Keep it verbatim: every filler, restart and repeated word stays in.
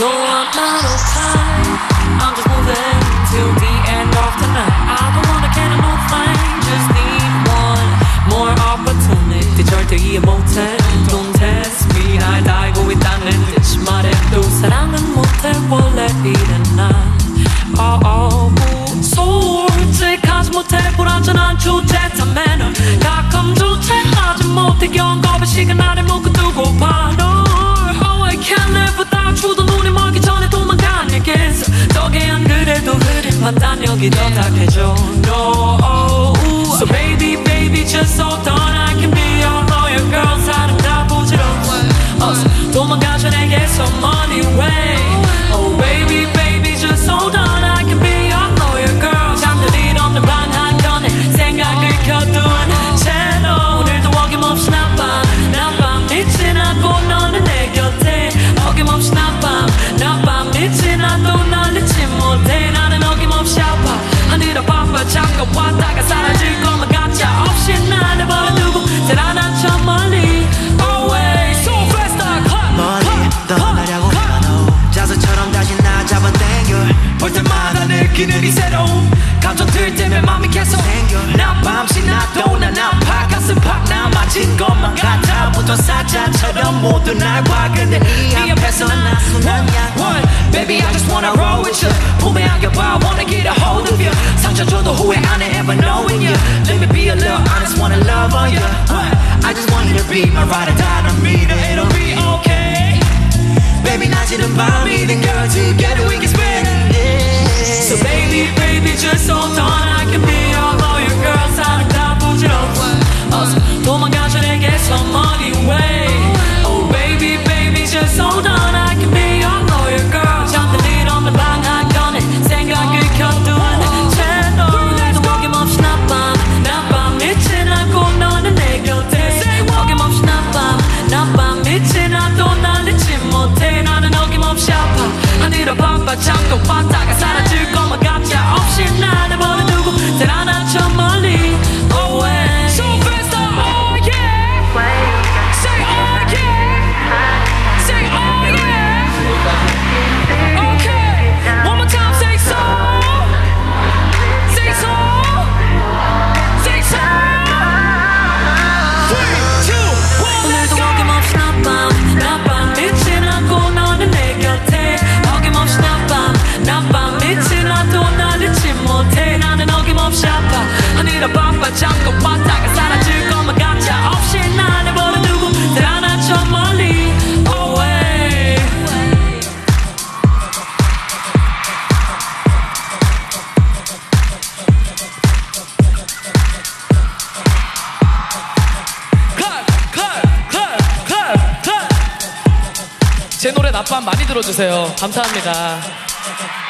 No, I'm not okay. I'm just moving till the end of the night. I don't wanna catch no flame, just need one more opportunity. 절대의 못해, don't test me. 날 달고 있다는 듯이 말해도 사랑은 못해 원래 이런 난. Oh oh oh, 솔직하지 못해 불완전한 주제 다 매너. 가끔 주체하지 못해 경고의 시간 나를 묶어두고 바로. Oh, I can't live without you. No, so baby, baby, just hold on. I can be your lawyer, girl. 사랑다 부지러워. 도망가자 내게서 money way. Oh baby, baby, just hold on. I can be your lawyer, girl. 잠들 일 없는 밤 한 건에 생각을 켜둔 채로 오늘도 어김없이 낮밤 낮밤 미친 않고 너는 내 곁에 어김없이 낮밤 낮밤 미친 않고 너는 잊지 못해. 잠깐 왔다가 사라질 것만 가짜 없이 나를 버려두고 달아난 저 멀리 Always so fast like hot 멀리 떠나려고 하노 자석처럼 다시 나 잡아당겨 볼 때마다 느끼는 이 새로운 감정들 때문에 맘이 계속 생겨 난 밤시 나도 난 아파 가슴 팍 남아진 것만 같아 묻어 사자처럼 모두 날 봐 근데 네 앞에서 나 순간이야 Baby I just wanna roll with you 품에 안겨봐 I wanna get a hold of you 상처줘도 후회 안 해 ever knowing you Let me be a little honest wanna love on you I just want you to be my ride or die don't mean it it'll be okay Baby 낮이든 밤이든 girl together we can spend it So baby baby just hold on I can be all of your girls 사랑 다 부질러워 도망가자 내게서 money way Oh baby baby just hold on I can be 잠깐 왔다가 사라질 것만 같아 없이 나를 버려두고 달아난 저 멀리 Always So fast oh yeah Say oh yeah Say oh yeah Okay One more time say so Say so Say so three, two, one Let's go 오늘도 어김없이 낮밤 낮밤 잊진 않고 너는 내 곁에 어김없이 낮밤 낮밤 미친 나도 날 잊지 못해 나는 어김없이 아파 하늘아 바빠 잠깐 왔다가 사라질 것만 같아 없이 나를 버려두고 달아난 저 멀리 Away Clap clap clap clap clap 제 노래 낮밤 많이 들어주세요 감사합니다